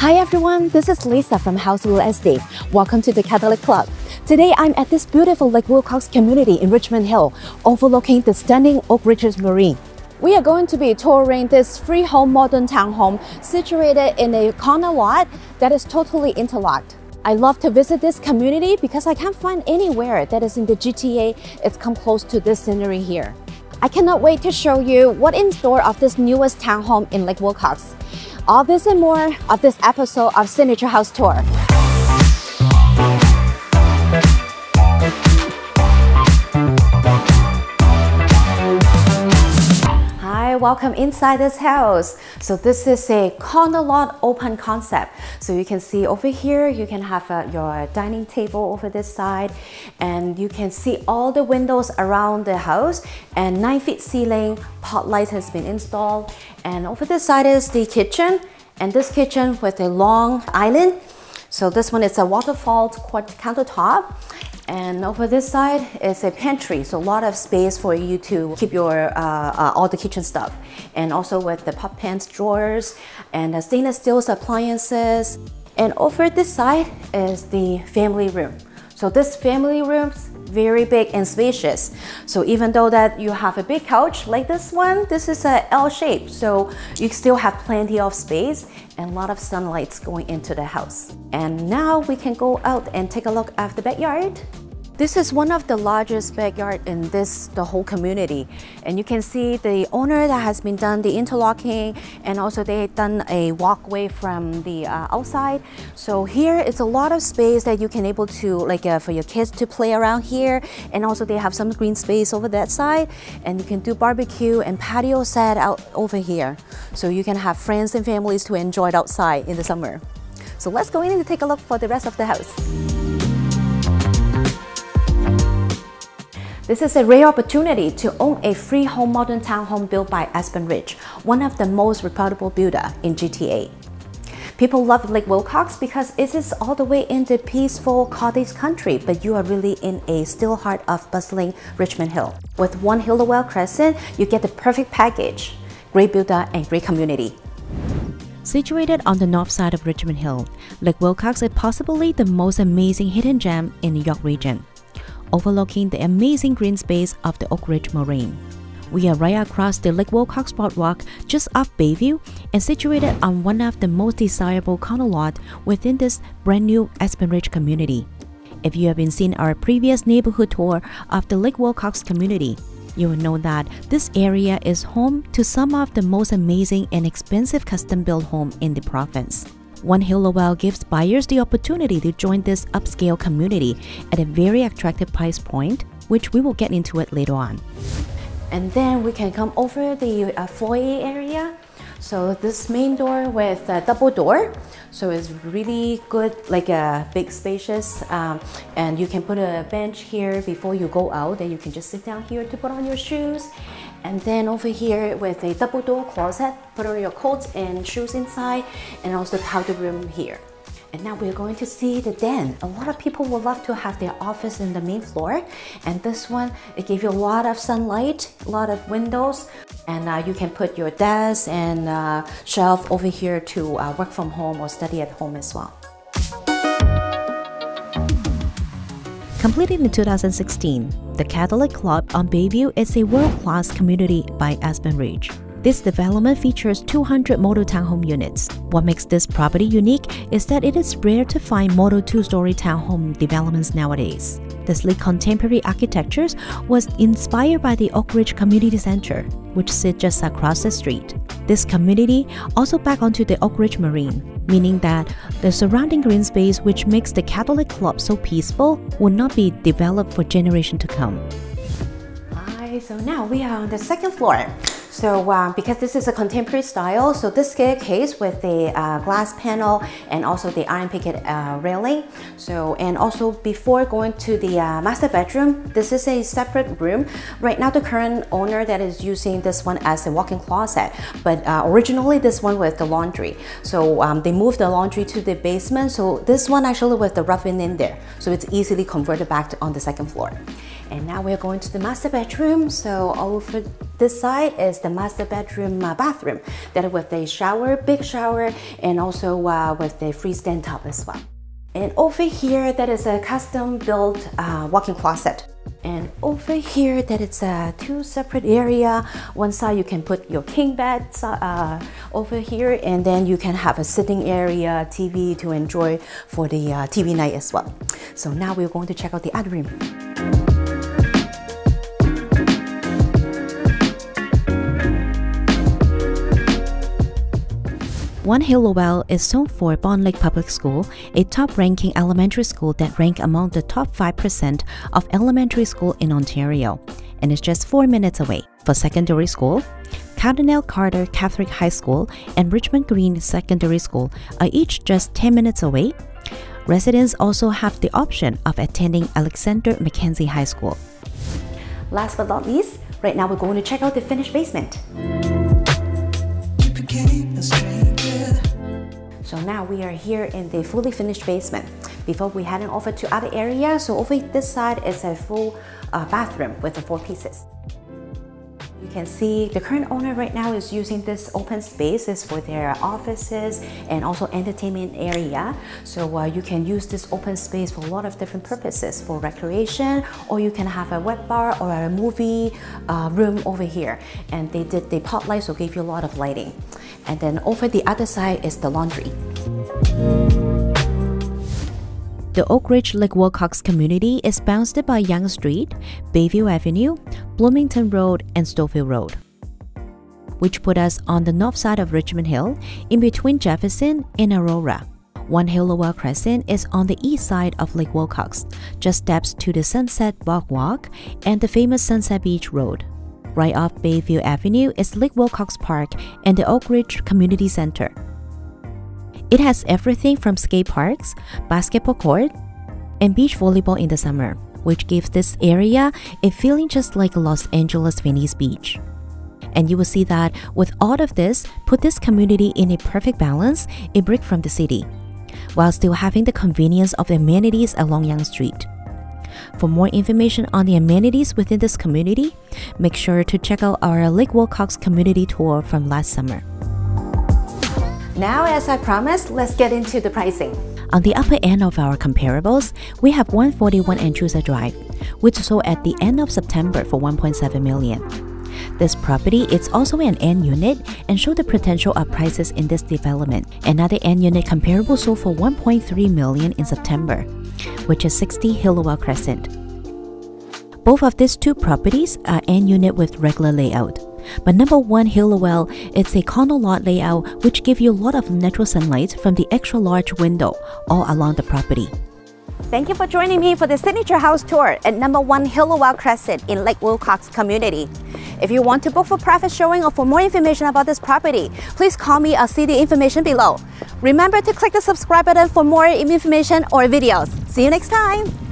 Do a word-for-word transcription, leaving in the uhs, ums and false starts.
Hi everyone, this is Lisa from House estate. Welcome to the Catholic Club. Today I'm at this beautiful Lake Wilcox community in Richmond Hill, overlooking the stunning Oak Ridges Moraine. We are going to be touring this freehold modern townhome situated in a corner lot that is totally interlocked. I love to visit this community because I can't find anywhere that is in the G T A it's come close to this scenery here. I cannot wait to show you what's in store of this newest townhome in Lake Wilcox. All this and more of this episode of Signature HAUS Tour. Welcome inside this house. So this is a corner lot open concept. So you can see over here, you can have uh, your dining table over this side, and you can see all the windows around the house, and nine feet ceiling, pot light has been installed. And over this side is the kitchen, and this kitchen with a long island. So this one is a waterfall countertop. And over this side is a pantry, so a lot of space for you to keep your uh, uh, all the kitchen stuff. And also with the pot pans drawers and the stainless steel appliances. And over this side is the family room. So this family room is very big and spacious. So even though that you have a big couch like this one, this is a L shape. So you still have plenty of space and a lot of sunlight's going into the house. And now we can go out and take a look at the backyard. This is one of the largest backyard in this, the whole community. And you can see the owner that has been done the interlocking, and also they done a walkway from the uh, outside. So here it's a lot of space that you can able to, like uh, for your kids to play around here. And also they have some green space over that side, and you can do barbecue and patio set out over here. So you can have friends and families to enjoy it outside in the summer. So let's go in and take a look for the rest of the house. This is a rare opportunity to own a freehold modern townhome built by Aspen Ridge, one of the most reputable builder in G T A. People love Lake Wilcox because it is all the way in the peaceful cottage country, but you are really in a still heart of bustling Richmond Hill. With one Helliwell Crescent, you get the perfect package. Great builder and great community. Situated on the north side of Richmond Hill, Lake Wilcox is possibly the most amazing hidden gem in the York Region, overlooking the amazing green space of the Oak Ridge Moraine. We are right across the Lake Wilcox Boardwalk just off Bayview and situated on one of the most desirable corner lot within this brand new Aspen Ridge community. If you have been seeing our previous neighborhood tour of the Lake Wilcox community, you will know that this area is home to some of the most amazing and expensive custom-built homes in the province. One Helliwell gives buyers the opportunity to join this upscale community at a very attractive price point, which we will get into it later on. And then we can come over the uh, foyer area. So this main door with a double door, so it's really good, like a big spacious, um, and you can put a bench here before you go out, and you can just sit down here to put on your shoes. And then over here with a double door closet, put on your coats and shoes inside, and also the powder room here. And now we're going to see the den. A lot of people would love to have their office in the main floor, and this one, it gave you a lot of sunlight, a lot of windows, and uh, you can put your desk and uh, shelf over here to uh, work from home or study at home as well. Completed in two thousand sixteen, the Catholic Club on Bayview is a world-class community by Aspen Ridge. This development features two hundred model townhome units. What makes this property unique is that it is rare to find model two-story townhome developments nowadays. The sleek contemporary architectures was inspired by the Oak Ridge Community Center, which sits just across the street. This community also back onto the Oak Ridge Moraine, meaning that the surrounding green space which makes the Catholic Club so peaceful will not be developed for generations to come. Alright, so now we are on the second floor. So uh, because this is a contemporary style, so this staircase with the uh, glass panel and also the iron picket uh, railing. So, and also before going to the uh, master bedroom, this is a separate room. Right now the current owner that is using this one as a walk-in closet, but uh, originally this one with the laundry. So um, they moved the laundry to the basement. So this one actually with the rough in there. So it's easily converted back to on the second floor. And now we're going to the master bedroom. So over this side is the master bedroom uh, bathroom that with a shower, big shower, and also uh, with a freestanding tub as well. And over here, that is a custom-built uh, walk-in closet. And over here, that it's a two separate area. One side you can put your king bed uh, over here, and then you can have a sitting area, T V to enjoy for the uh, T V night as well. So now we're going to check out the other room. One Helliwell is home for Bond Lake Public School, a top-ranking elementary school that ranks among the top five percent of elementary school in Ontario, and is just four minutes away. For secondary school, Cardinal Carter Catholic High School and Richmond Green Secondary School are each just ten minutes away. Residents also have the option of attending Alexander Mackenzie High School. Last but not least, right now we're going to check out the finished basement. So now we are here in the fully finished basement. Before we heading over to other areas, so over this side is a full uh, bathroom with the four pieces. You can see the current owner right now is using this open spaces for their offices and also entertainment area. So uh, you can use this open space for a lot of different purposes, for recreation, or you can have a wet bar or a movie uh, room over here. And they did the pot light, so gave you a lot of lighting. And then over the other side is the laundry. The Oak Ridge Lake Wilcox community is bounded by Yonge Street, Bayview Avenue, Bloomington Road, and Stouffville Road, which put us on the north side of Richmond Hill, in between Jefferson and Aurora. One Helliwell Crescent is on the east side of Lake Wilcox, just steps to the Sunset Bog Walk and the famous Sunset Beach Road. Right off Bayview Avenue is Lake Wilcox Park and the Oak Ridge Community Center. It has everything from skate parks, basketball court, and beach volleyball in the summer, which gives this area a feeling just like Los Angeles Venice Beach. And you will see that with all of this, put this community in a perfect balance, a break from the city, while still having the convenience of the amenities along Yonge Street. For more information on the amenities within this community, make sure to check out our Lake Wilcox community tour from last summer. Now, as I promised, let's get into the pricing. On the upper end of our comparables, we have one forty-one Anchusa Drive, which sold at the end of September for one point seven million dollars. This property is also an end unit and shows the potential of prices in this development. Another end unit comparable sold for one point three million dollars in September, which is sixty Helliwell Crescent. Both of these two properties are end unit with regular layout. But number one Helliwell, it's a condo lot layout which gives you a lot of natural sunlight from the extra large window all along the property. Thank you for joining me for the Signature HAUS Tour at number one Helliwell Crescent in Lake Wilcox community. If you want to book for private showing or for more information about this property, please call me or see the information below. Remember to click the subscribe button for more information or videos. See you next time!